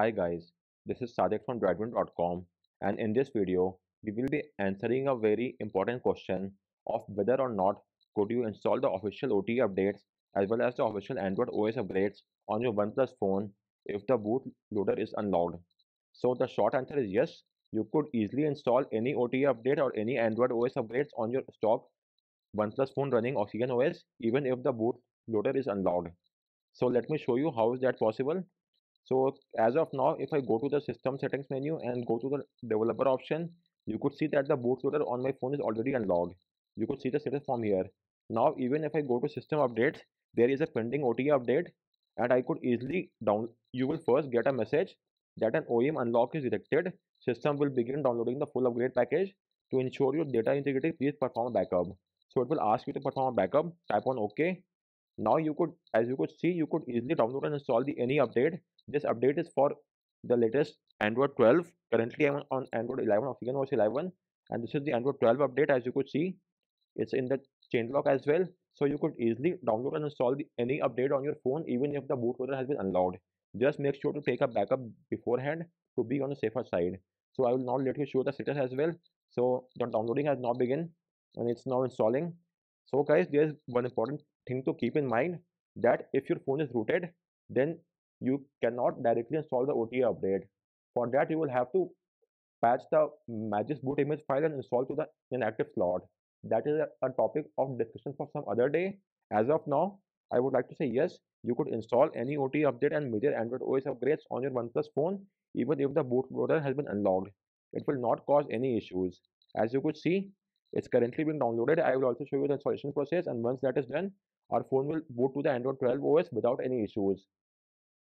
Hi guys, this is Sadiq from Droidwin.com, and in this video we will be answering a very important question of whether or not could you install the official OTA updates as well as the official Android OS upgrades on your OnePlus phone if the bootloader is unlocked. So the short answer is yes, you could easily install any OTA update or any Android OS upgrades on your stock OnePlus phone running Oxygen OS even if the bootloader is unlocked. So let me show you how is that possible. So as of now, if I go to the system settings menu and go to the developer option, you could see that the bootloader on my phone is already unlocked. You could see the status from here. Now even if I go to system updates, there is a pending OTA update, and I could easily you will first get a message that an OEM unlock is detected. System will begin downloading the full upgrade package. To ensure your data integrity, please perform a backup. So it will ask you to perform a backup, type on OK. Now as you could see, you could easily download and install any update. This update is for the latest Android 12. Currently I'm on Android 11, Oxygen OS 11, and this is the Android 12 update. As you could see, it's in the chain lock as well. So you could easily download and install any update on your phone even if the bootloader has been unlocked. Just make sure to take a backup beforehand to be on the safer side. So I will now let you show the status as well. So the downloading has now begun and it's now installing. So guys, there's one important thing to keep in mind, that if your phone is rooted, then you cannot directly install the OTA update. For that, you will have to patch the Magisk boot image file and install to the inactive slot. That is a topic of discussion for some other day. As of now, I would like to say yes, you could install any OTA update and major Android OS upgrades on your OnePlus phone even if the bootloader has been unlocked. It will not cause any issues. As you could see, it's currently being downloaded. I will also show you the installation process, and once that is done, our phone will boot to the Android 12 OS without any issues.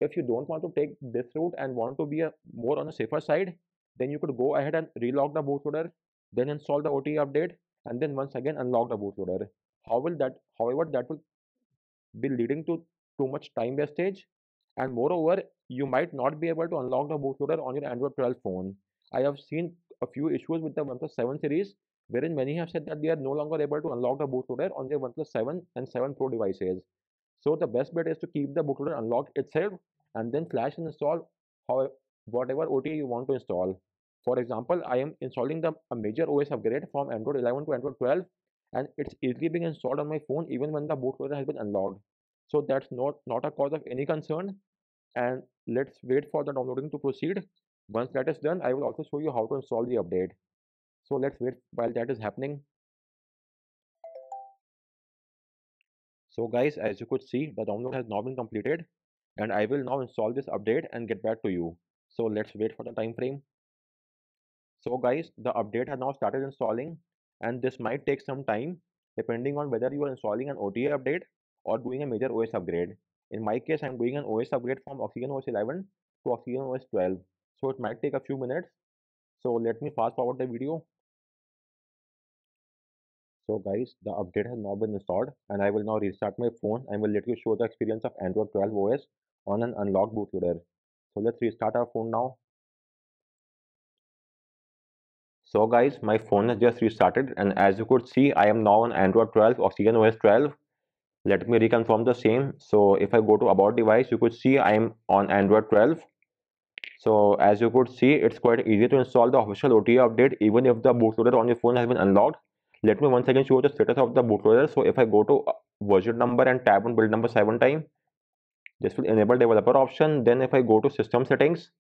If you don't want to take this route and want to be more on a safer side, then you could go ahead and relock the bootloader, then install the OTA update, and then once again unlock the bootloader. However, that will be leading to too much time wastage, and moreover, you might not be able to unlock the bootloader on your Android 12 phone. I have seen a few issues with the OnePlus 7 series, wherein many have said that they are no longer able to unlock the bootloader on their OnePlus 7 and 7 Pro devices. So the best bet is to keep the bootloader unlocked itself and then flash and install whatever OTA you want to install. For example, I am installing a major OS upgrade from Android 11 to Android 12, and it's easily being installed on my phone even when the bootloader has been unlocked. So that's not a cause of any concern, and let's wait for the downloading to proceed. Once that is done, I will also show you how to install the update. So let's wait while that is happening. So guys, as you could see, the download has now been completed, and I will now install this update and get back to you. So let's wait for the time frame. So guys, the update has now started installing, and this might take some time depending on whether you are installing an OTA update or doing a major OS upgrade. In my case, I'm doing an OS upgrade from Oxygen OS 11 to Oxygen OS 12. So it might take a few minutes. So let me fast forward the video. So guys, the update has now been installed, and I will now restart my phone and will let you show the experience of Android 12 OS on an unlocked bootloader. So let's restart our phone now. So guys, my phone has just restarted, and as you could see, I am now on Android 12, Oxygen OS 12. Let me reconfirm the same. So if I go to About Device, you could see I am on Android 12. So as you could see, it's quite easy to install the official OTA update even if the bootloader on your phone has been unlocked. Let me once again show the status of the bootloader. So if I go to version number and tap on build number 7 time, this will enable developer option. Then if I go to system settings,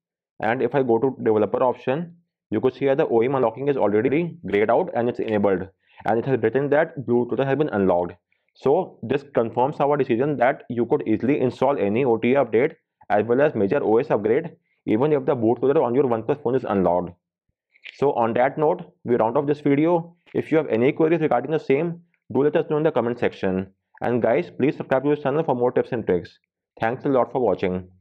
and if I go to developer option, you could see that the OEM unlocking is already grayed out and it's enabled, and it has written that bootloader has been unlocked. So this confirms our decision that you could easily install any OTA update as well as major OS upgrade even if the bootloader on your OnePlus phone is unlocked. So on that note, we round off this video. If you have any queries regarding the same, do let us know in the comment section. And guys, please subscribe to this channel for more tips and tricks. Thanks a lot for watching.